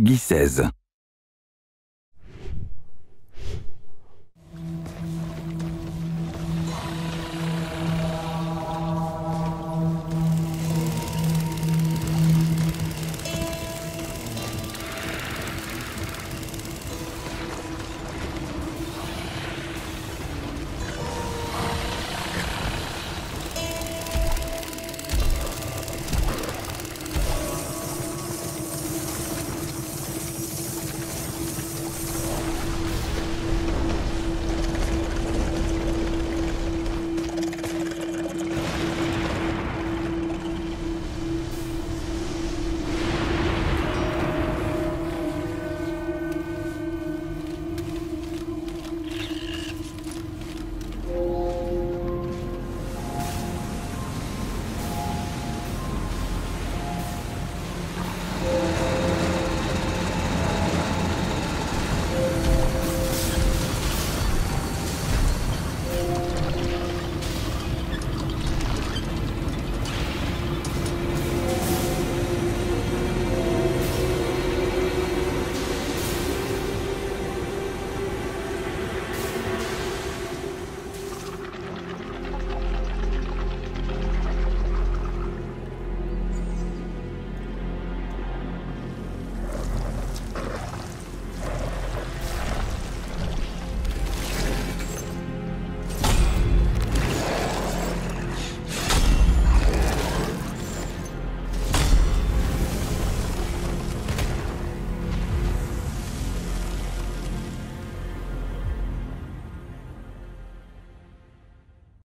Peggy 16.